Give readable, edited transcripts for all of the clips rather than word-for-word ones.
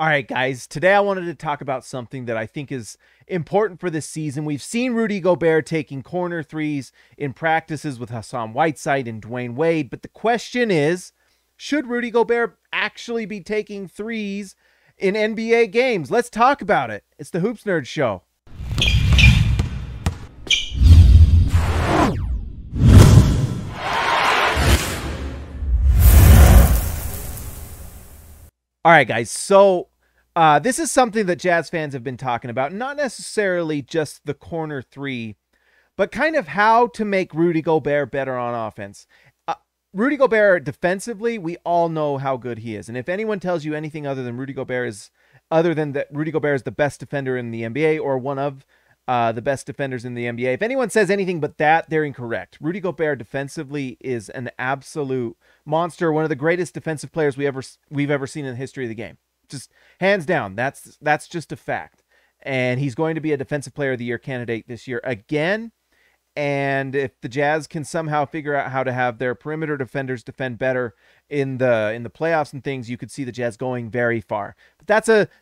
All right, guys, today I wanted to talk about something that I think is important for this season. We've seen Rudy Gobert taking corner threes in practices with Hassan Whiteside and Dwayne Wade, but the question is, should Rudy Gobert actually be taking threes in NBA games? Let's talk about it. It's the Hoops Nerd Show. All right, guys, so this is something that Jazz fans have been talking about, not necessarily just the corner three, but kind of how to make Rudy Gobert better on offense. Rudy Gobert defensively, we all know how good he is. And if anyone tells you anything other than Rudy Gobert is the best defender in the NBA or one of the best defenders in the NBA, if anyone says anything but that, they're incorrect. Rudy Gobert defensively is an absolute monster, one of the greatest defensive players we've ever seen in the history of the game. Just hands down, that's just a fact. And he's going to be a Defensive Player of the Year candidate this year again. And if the Jazz can somehow figure out how to have their perimeter defenders defend better in the playoffs and things, you could see the Jazz going very far. But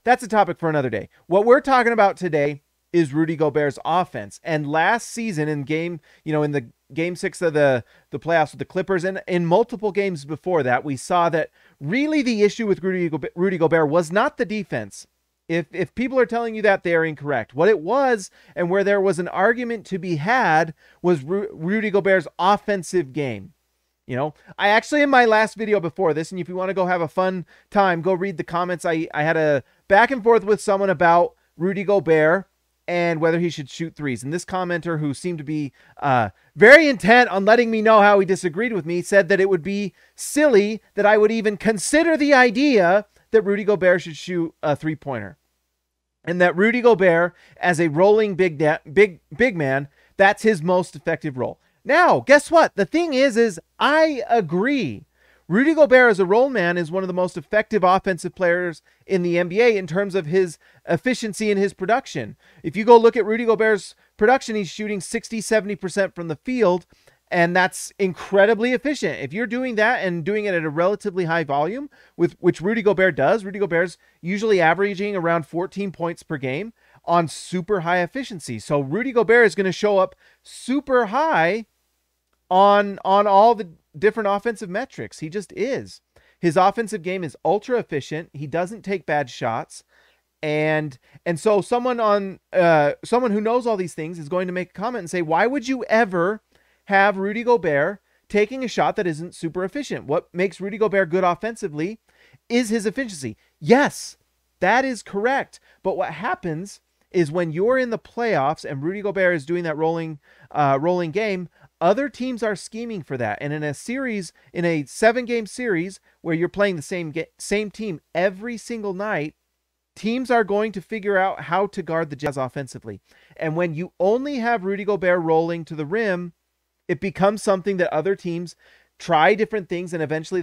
that's a topic for another day. What we're talking about today is Rudy Gobert's offense. And last season in Game 6 of the playoffs with the Clippers, and in multiple games before that, we saw that really the issue with Rudy Gobert was not the defense. If people are telling you that, they are incorrect. What it was, and where there was an argument to be had, was Rudy Gobert's offensive game. You know, I actually, in my last video before this, and if you want to go have a fun time, go read the comments. I had a back and forth with someone about Rudy Gobert and whether he should shoot threes. And this commenter, who seemed to be very intent on letting me know how he disagreed with me, said that it would be silly that I would even consider the idea that Rudy Gobert should shoot a three-pointer. And that Rudy Gobert, as a rolling big man, that's his most effective role. Now, guess what? The thing is I agree. Rudy Gobert as a roll man is one of the most effective offensive players in the NBA in terms of his efficiency and his production. If you go look at Rudy Gobert's production, he's shooting 60-70% from the field, and that's incredibly efficient. If you're doing that and doing it at a relatively high volume, which Rudy Gobert does, Rudy Gobert's usually averaging around 14 points per game on super high efficiency. So Rudy Gobert is going to show up super high on all the different offensive metrics. He just is. His offensive game is ultra efficient. He doesn't take bad shots. And so someone who knows all these things is going to make a comment and say, why would you ever have Rudy Gobert taking a shot that isn't super efficient? What makes Rudy Gobert good offensively is his efficiency. Yes, that is correct. But what happens is when you're in the playoffs and Rudy Gobert is doing that rolling game, other teams are scheming for that. And in a series, in a 7-game series where you're playing the same team every single night, teams are going to figure out how to guard the Jazz offensively. And when you only have Rudy Gobert rolling to the rim, it becomes something that other teams try different things, and eventually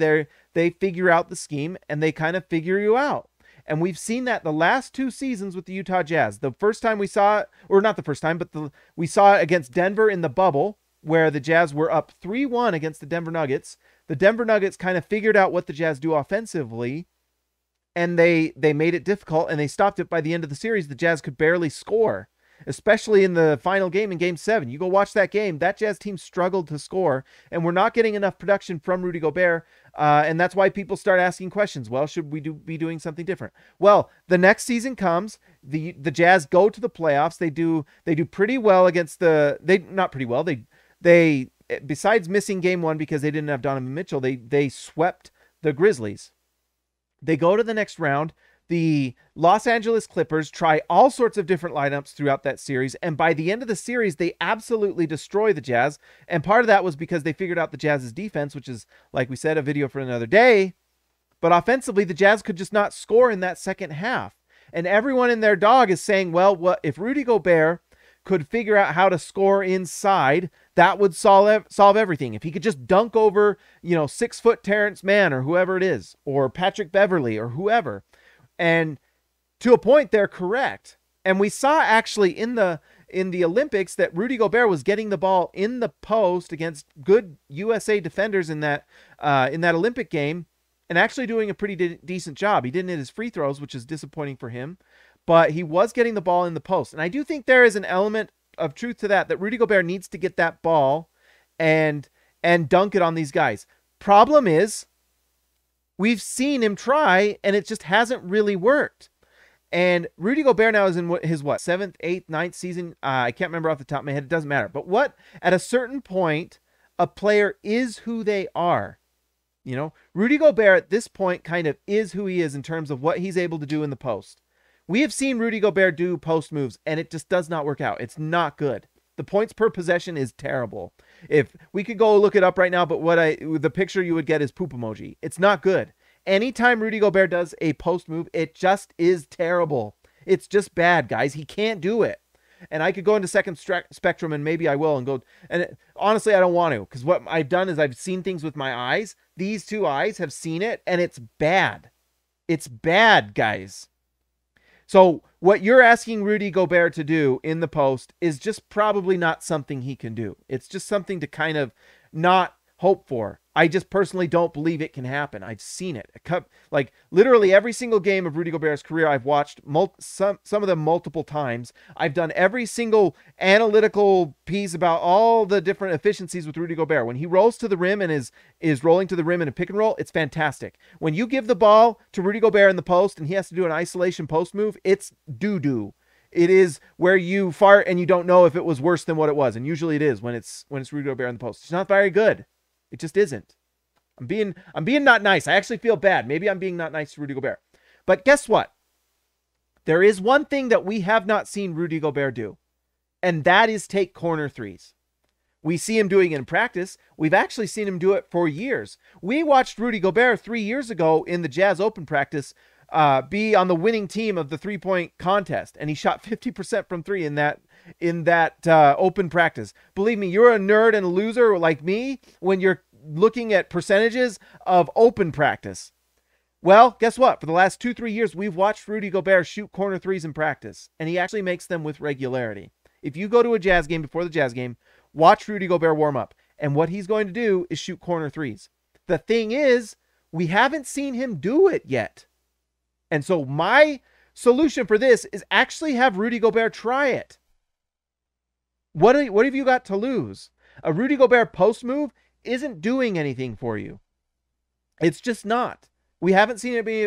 they figure out the scheme and they kind of figure you out. And we've seen that the last two seasons with the Utah Jazz. The first time we saw it, or not the first time, but we saw it against Denver in the bubble, where the Jazz were up 3-1 against the Denver Nuggets. The Denver Nuggets kind of figured out what the Jazz do offensively, and they made it difficult, and they stopped it by the end of the series. The Jazz could barely score, especially in the final game in Game 7. You go watch that game, that Jazz team struggled to score, and we're not getting enough production from Rudy Gobert, and that's why people start asking questions. Well, should we be doing something different? Well, the next season comes, the Jazz go to the playoffs. They do pretty well against They, besides missing Game 1 because they didn't have Donovan Mitchell, they swept the Grizzlies. They go to the next round. The Los Angeles Clippers try all sorts of different lineups throughout that series, and by the end of the series, they absolutely destroy the Jazz. And part of that was because they figured out the Jazz's defense, which is, like we said, a video for another day. But offensively, the Jazz could just not score in that second half. And everyone and their dog is saying, well, what if Rudy Gobert could figure out how to score inside, that would solve everything. If he could just dunk over, 6-foot Terrence Mann or whoever it is, or Patrick Beverly or whoever. And to a point, they're correct. And we saw actually in the Olympics that Rudy Gobert was getting the ball in the post against good USA defenders in that Olympic game, and actually doing a pretty decent job. He didn't hit his free throws, which is disappointing for him, but he was getting the ball in the post. And I do think there is an element of truth to that, that Rudy Gobert needs to get that ball and dunk it on these guys. Problem is, we've seen him try, and it just hasn't really worked. And Rudy Gobert now is in his, what, 7th, 8th, 9th season? I can't remember off the top of my head. It doesn't matter. But what, at a certain point, a player is who they are. You know, Rudy Gobert at this point kind of is who he is in terms of what he's able to do in the post. We have seen Rudy Gobert do post moves, and it just does not work out. It's not good. The points per possession is terrible. If we could go look it up right now, but the picture you would get is poop emoji. It's not good. Anytime Rudy Gobert does a post move, it just is terrible. It's just bad, guys. He can't do it. And I could go into second spectrum, and maybe I will, and go. And honestly, I don't want to, because what I've done is I've seen things with my eyes. These two eyes have seen it, and it's bad. It's bad, guys. So what you're asking Rudy Gobert to do in the post is just probably not something he can do. It's just something to kind of not hope for. I just personally don't believe it can happen. I've seen it. Like literally every single game of Rudy Gobert's career, I've watched some of them multiple times. I've done every single analytical piece about all the different efficiencies with Rudy Gobert. When he rolls to the rim and is rolling to the rim in a pick and roll, it's fantastic. When you give the ball to Rudy Gobert in the post and he has to do an isolation post move, it's doo-doo. It is where you fart and you don't know if it was worse than what it was. And usually it is when it's Rudy Gobert in the post. It's not very good. It just isn't. I'm being not nice. I actually feel bad. Maybe I'm being not nice to Rudy Gobert. But guess what? There is one thing that we have not seen Rudy Gobert do, and that is take corner threes. We see him doing it in practice. We've actually seen him do it for years. We watched Rudy Gobert 3 years ago in the Jazz Open practice be on the winning team of the three-point contest, and he shot 50% from three in that open practice. Believe me, you're a nerd and a loser like me when you're looking at percentages of open practice. Well, guess what? For the last 2-3 years, we've watched Rudy Gobert shoot corner threes in practice, and he actually makes them with regularity. If you go to a Jazz game before the Jazz game, watch Rudy Gobert warm up, and what he's going to do is shoot corner threes. The thing is, we haven't seen him do it yet. And so my solution for this is actually have Rudy Gobert try it. What have you got to lose? A Rudy Gobert post move isn't doing anything for you. It's just not. We haven't seen it be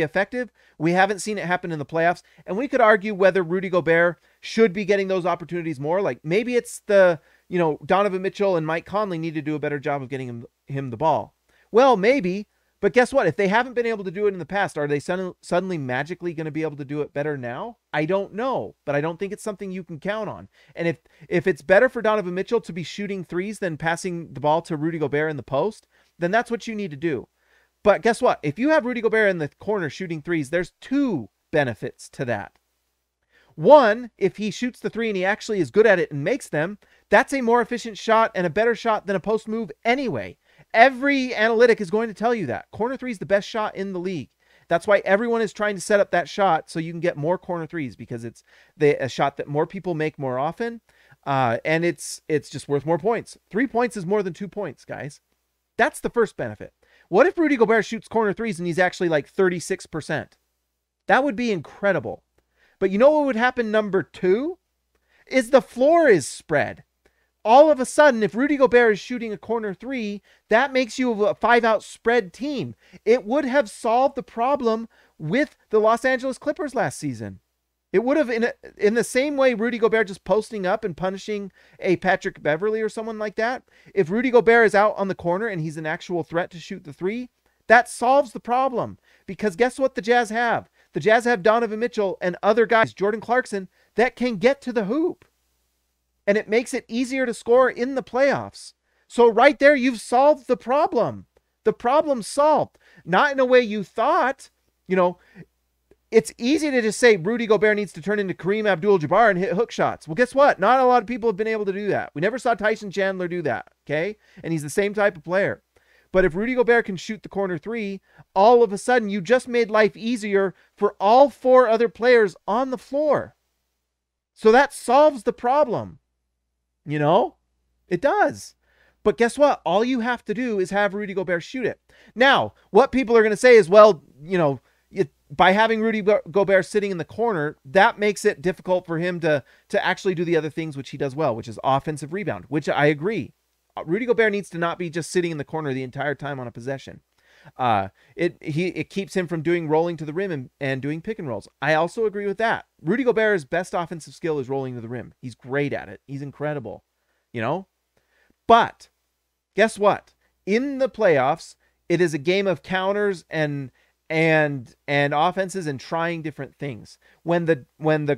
effective. We haven't seen it happen in the playoffs. And we could argue whether Rudy Gobert should be getting those opportunities more. Like maybe it's Donovan Mitchell and Mike Conley need to do a better job of getting him the ball. Well, maybe. But guess what? If they haven't been able to do it in the past, are they suddenly magically going to be able to do it better now? I don't know, but I don't think it's something you can count on. And if it's better for Donovan Mitchell to be shooting threes than passing the ball to Rudy Gobert in the post, then that's what you need to do. But guess what? If you have Rudy Gobert in the corner shooting threes, there's two benefits to that. One, if he shoots the three and he actually is good at it and makes them, that's a more efficient shot and a better shot than a post move anyway. Every analytic is going to tell you that. Corner three is the best shot in the league. That's why everyone is trying to set up that shot so you can get more corner threes, because it's a shot that more people make more often, and it's just worth more points. 3 points is more than 2 points, guys. That's the first benefit. What if Rudy Gobert shoots corner threes and he's actually like 36%? That would be incredible. But you know what would happen number two? Is the floor is spread. All of a sudden, if Rudy Gobert is shooting a corner three, that makes you a 5-out spread team. It would have solved the problem with the Los Angeles Clippers last season. It would have, in the same way Rudy Gobert just posting up and punishing a Patrick Beverly or someone like that, if Rudy Gobert is out on the corner and he's an actual threat to shoot the three, that solves the problem. Because guess what the Jazz have? The Jazz have Donovan Mitchell and other guys, Jordan Clarkson, that can get to the hoop. And it makes it easier to score in the playoffs. So right there, you've solved the problem. The problem's solved. Not in a way you thought. You know, it's easy to just say Rudy Gobert needs to turn into Kareem Abdul-Jabbar and hit hook shots. Well, guess what? Not a lot of people have been able to do that. We never saw Tyson Chandler do that, okay? And he's the same type of player. But if Rudy Gobert can shoot the corner three, all of a sudden you just made life easier for all four other players on the floor. So that solves the problem. You know, it does. But guess what? All you have to do is have Rudy Gobert shoot it. Now, what people are going to say is, well, you know, by having Rudy Gobert sitting in the corner, that makes it difficult for him to actually do the other things which he does well, which is offensive rebound, which I agree. Rudy Gobert needs to not be just sitting in the corner the entire time on a possession. It keeps him from doing rolling to the rim and doing pick and rolls. I also agree with that. Rudy Gobert's best offensive skill is rolling to the rim. He's great at it. He's incredible, you know, but guess what? In the playoffs, it is a game of counters and offenses and trying different things. When the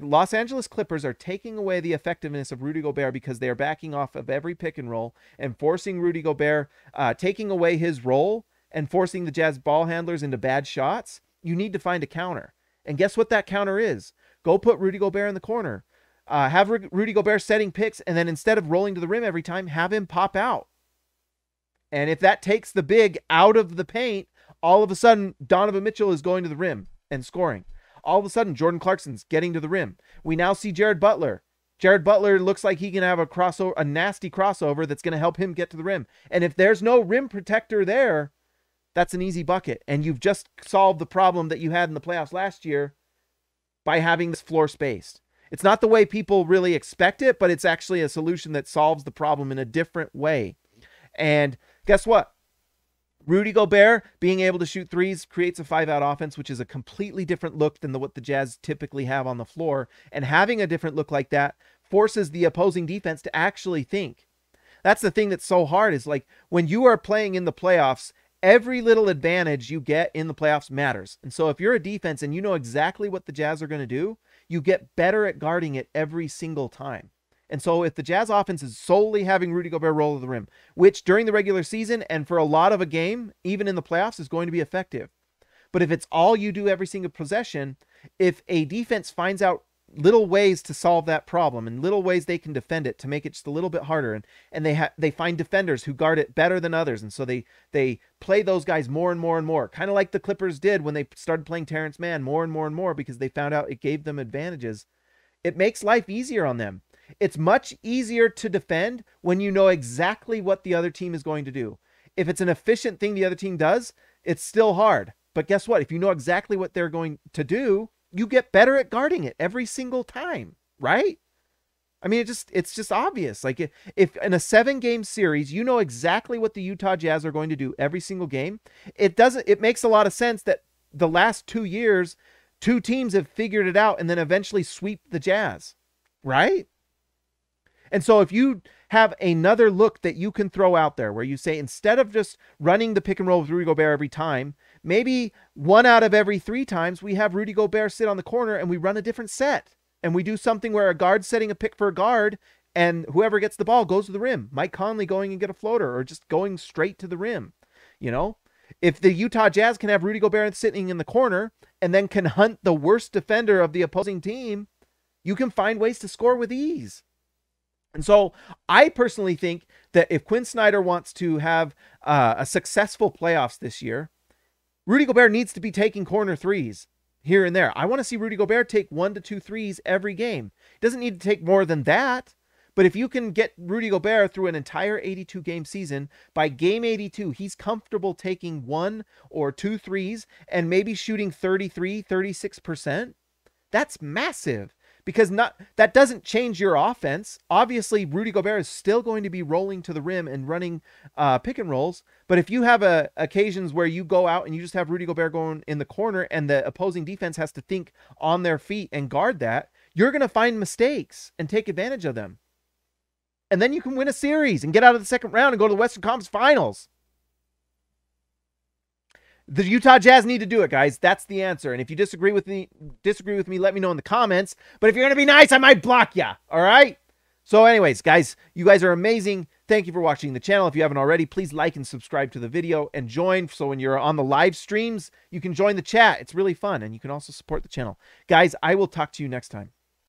Los Angeles Clippers are taking away the effectiveness of Rudy Gobert because they are backing off of every pick and roll and forcing Rudy Gobert, taking away his role, and forcing the Jazz ball handlers into bad shots, you need to find a counter. And guess what that counter is? Go put Rudy Gobert in the corner. Have Rudy Gobert setting picks, and then instead of rolling to the rim every time, have him pop out. And if that takes the big out of the paint, all of a sudden, Donovan Mitchell is going to the rim and scoring. All of a sudden, Jordan Clarkson's getting to the rim. We now see Jared Butler. Jared Butler looks like he can have a nasty crossover that's going to help him get to the rim. And if there's no rim protector there, that's an easy bucket. And you've just solved the problem that you had in the playoffs last year by having this floor spaced. It's not the way people really expect it, but it's actually a solution that solves the problem in a different way. And guess what? Rudy Gobert being able to shoot threes creates a five-out offense, which is a completely different look than what the Jazz typically have on the floor. And having a different look like that forces the opposing defense to actually think. That's the thing that's so hard, is like when you are playing in the playoffs, every little advantage you get in the playoffs matters. And so if you're a defense and you know exactly what the Jazz are going to do, you get better at guarding it every single time. And so if the Jazz offense is solely having Rudy Gobert roll to the rim, which during the regular season and for a lot of a game, even in the playoffs, is going to be effective. But if it's all you do every single possession, if a defense finds out little ways to solve that problem and little ways they can defend it to make it just a little bit harder, and they find defenders who guard it better than others, and so they play those guys more and more and more, kind of like the Clippers did when they started playing Terrence Mann more and more and more because they found out it gave them advantages. It makes life easier on them. It's much easier to defend when you know exactly what the other team is going to do. If it's an efficient thing the other team does, it's still hard, but guess what? If you know exactly what they're going to do, you get better at guarding it every single time, right? I mean, it's just obvious. Like if in a 7-game series, you know exactly what the Utah Jazz are going to do every single game, it makes a lot of sense that the last 2 years, two teams have figured it out and then eventually sweep the Jazz, right? And so if you have another look that you can throw out there where you say, instead of just running the pick and roll with Rudy Gobert every time, maybe one out of every three times we have Rudy Gobert sit on the corner and we run a different set, and we do something where a guard's setting a pick for a guard and whoever gets the ball goes to the rim. Mike Conley going and get a floater or just going straight to the rim. You know, if the Utah Jazz can have Rudy Gobert sitting in the corner and then can hunt the worst defender of the opposing team, you can find ways to score with ease. And so I personally think that if Quinn Snyder wants to have a successful playoffs this year, Rudy Gobert needs to be taking corner threes here and there. I want to see Rudy Gobert take 1 to 2 threes every game. He doesn't need to take more than that, but if you can get Rudy Gobert through an entire 82-game season, by game 82, he's comfortable taking 1 or 2 threes and maybe shooting 33, 36%. That's massive. Because that doesn't change your offense. Obviously, Rudy Gobert is still going to be rolling to the rim and running pick and rolls. But if you have occasions where you go out and you just have Rudy Gobert going in the corner and the opposing defense has to think on their feet and guard that, you're going to find mistakes and take advantage of them. And then you can win a series and get out of the second round and go to the Western Conference Finals. The Utah Jazz need to do it, guys. That's the answer. And if you disagree with me, let me know in the comments. But if you're going to be nice, I might block ya. All right? So anyways, guys, you guys are amazing. Thank you for watching the channel. If you haven't already, please like and subscribe to the video and join. So when you're on the live streams, you can join the chat. It's really fun. And you can also support the channel. Guys, I will talk to you next time.